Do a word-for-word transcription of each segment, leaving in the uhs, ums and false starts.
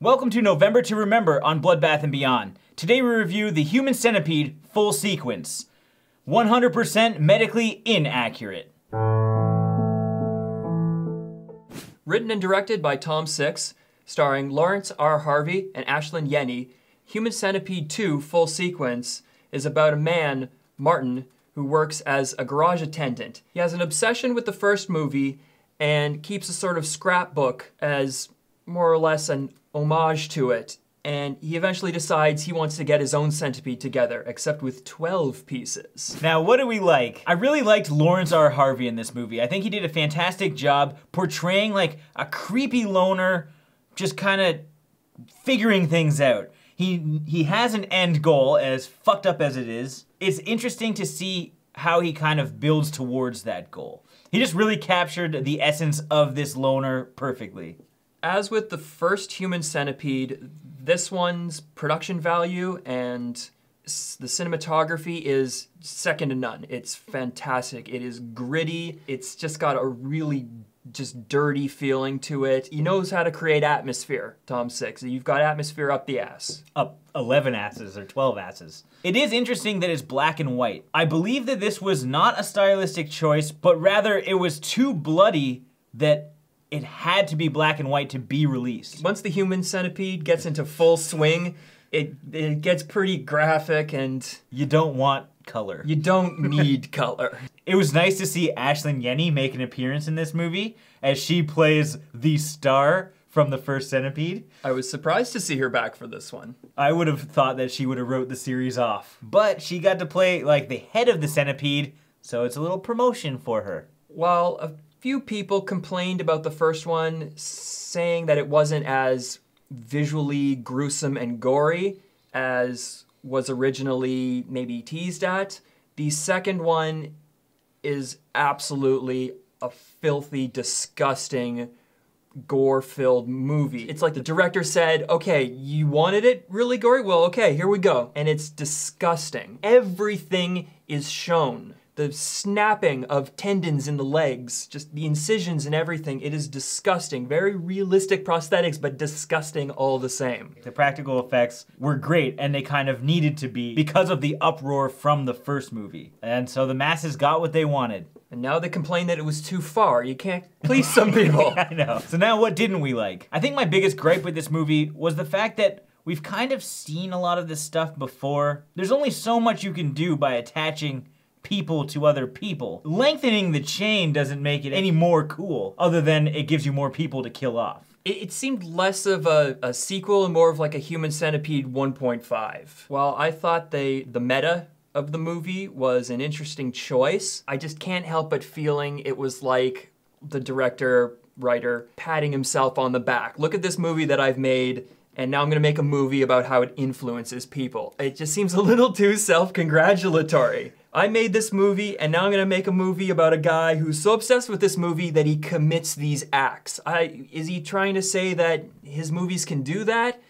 Welcome to November to Remember on Bloodbath and Beyond. Today we review The Human Centipede Full Sequence. one hundred percent medically inaccurate. Written and directed by Tom Six, starring Laurence R. Harvey and Ashlynn Yennie, Human Centipede two Full Sequence is about a man, Martin, who works as a garage attendant. He has an obsession with the first movie and keeps a sort of scrapbook as more or less an homage to it, and he eventually decides he wants to get his own centipede together, except with twelve pieces. Now, what do we like? I really liked Laurence R. Harvey in this movie. I think he did a fantastic job portraying like a creepy loner, just kind of figuring things out. He, he has an end goal, as fucked up as it is. It's interesting to see how he kind of builds towards that goal. He just really captured the essence of this loner perfectly. As with the first Human Centipede, this one's production value and the cinematography is second to none. It's fantastic. It is gritty. It's just got a really just dirty feeling to it. He knows how to create atmosphere, Tom Six. You've got atmosphere up the ass. Up eleven asses or twelve asses. It is interesting that it's black and white. I believe that this was not a stylistic choice, but rather it was too bloody that it had to be black and white to be released. Once the Human Centipede gets into full swing, it, it gets pretty graphic and... You don't want color. You don't need color. It was nice to see Ashlynn Yennie make an appearance in this movie as she plays the star from the first Centipede. I was surprised to see her back for this one. I would have thought that she would have wrote the series off, but she got to play like the head of the Centipede, so it's a little promotion for her. While a few people complained about the first one, saying that it wasn't as visually gruesome and gory as was originally maybe teased at. The second one is absolutely a filthy, disgusting, gore-filled movie. It's like the director said, okay, you wanted it really gory? Well, okay, here we go. And it's disgusting. Everything is shown. The snapping of tendons in the legs, just the incisions and everything, it is disgusting. Very realistic prosthetics, but disgusting all the same. The practical effects were great, and they kind of needed to be because of the uproar from the first movie. And so the masses got what they wanted. And now they complain that it was too far. You can't please some people. I know. So now what didn't we like? I think my biggest gripe with this movie was the fact that we've kind of seen a lot of this stuff before. There's only so much you can do by attaching people to other people. Lengthening the chain doesn't make it any more cool, other than it gives you more people to kill off. It, it seemed less of a, a sequel and more of like a Human Centipede one point five. While I thought they, the meta of the movie was an interesting choice, I just can't help but feeling it was like the director, writer, patting himself on the back. Look at this movie that I've made, and now I'm gonna make a movie about how it influences people. It just seems a little too self-congratulatory. I made this movie, and now I'm gonna make a movie about a guy who's so obsessed with this movie that he commits these acts. I, is he trying to say that his movies can do that?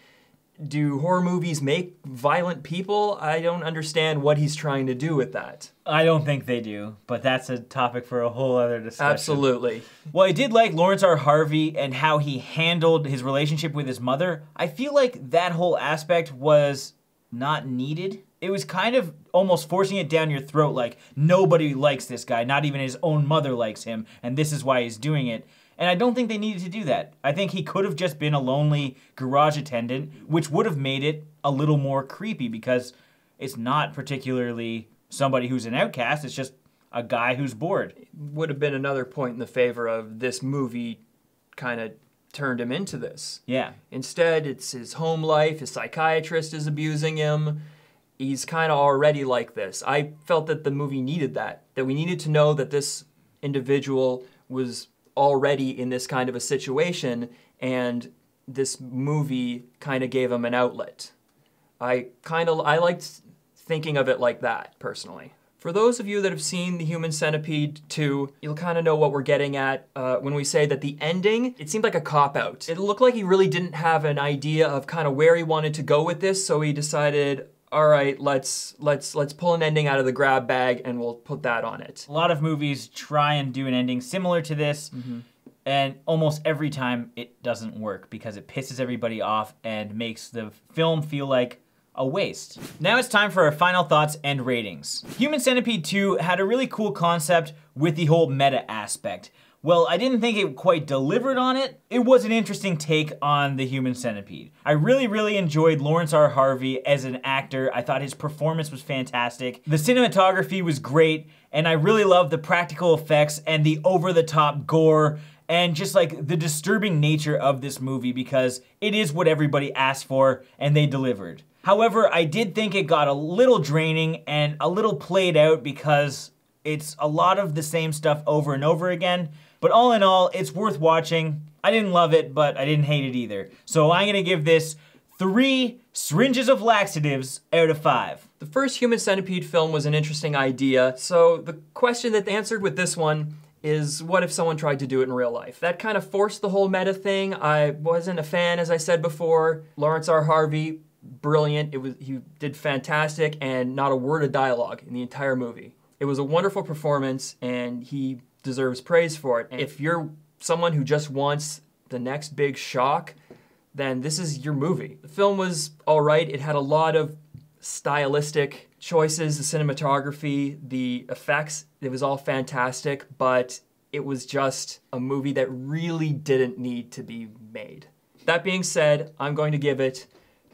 Do horror movies make violent people? I don't understand what he's trying to do with that. I don't think they do, but that's a topic for a whole other discussion. Absolutely. Well, I did like Laurence R. Harvey and how he handled his relationship with his mother. I feel like that whole aspect was not needed. It was kind of almost forcing it down your throat, like nobody likes this guy, not even his own mother likes him, and this is why he's doing it. And I don't think they needed to do that. I think he could have just been a lonely garage attendant, which would have made it a little more creepy because it's not particularly somebody who's an outcast, it's just a guy who's bored. It would have been another point in the favor of this movie kind of turned him into this. Yeah. Instead, it's his home life, his psychiatrist is abusing him. He's kind of already like this. I felt that the movie needed that, that we needed to know that this individual was already in this kind of a situation, and this movie kind of gave him an outlet. I kind of, I liked thinking of it like that, personally. For those of you that have seen The Human Centipede two, you'll kind of know what we're getting at uh, when we say that the ending, it seemed like a cop-out. It looked like he really didn't have an idea of kind of where he wanted to go with this, so he decided, all right, let's let's let's pull an ending out of the grab bag and we'll put that on it. A lot of movies try and do an ending similar to this, mm-hmm. And almost every time it doesn't work because it pisses everybody off and makes the film feel like a waste. Now it's time for our final thoughts and ratings. Human Centipede two had a really cool concept with the whole meta aspect. Well, I didn't think it quite delivered on it. It was an interesting take on the Human Centipede. I really, really enjoyed Laurence R. Harvey as an actor. I thought his performance was fantastic. The cinematography was great, and I really loved the practical effects and the over-the-top gore and just like the disturbing nature of this movie, because it is what everybody asked for and they delivered. However, I did think it got a little draining and a little played out because it's a lot of the same stuff over and over again. But all in all, it's worth watching. I didn't love it, but I didn't hate it either. So I'm gonna give this three syringes of laxatives out of five. The first Human Centipede film was an interesting idea. So the question that they answered with this one is, what if someone tried to do it in real life? That kind of forced the whole meta thing. I wasn't a fan, as I said before. Laurence R. Harvey, brilliant. It was, he did fantastic, and not a word of dialogue in the entire movie. It was a wonderful performance, and he deserves praise for it. And if you're someone who just wants the next big shock, then this is your movie. The film was all right. It had a lot of stylistic choices, the cinematography, the effects. It was all fantastic, but it was just a movie that really didn't need to be made. That being said, I'm going to give it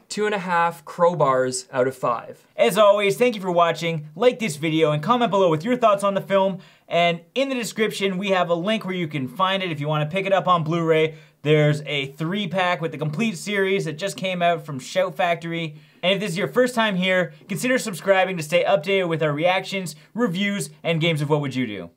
two and a half crowbars out of five. As always, thank you for watching. Like this video and comment below with your thoughts on the film. And in the description, we have a link where you can find it if you want to pick it up on Blu-ray. There's a three pack with the complete series that just came out from Shout Factory. And if this is your first time here, consider subscribing to stay updated with our reactions, reviews, and games of What Would You Do?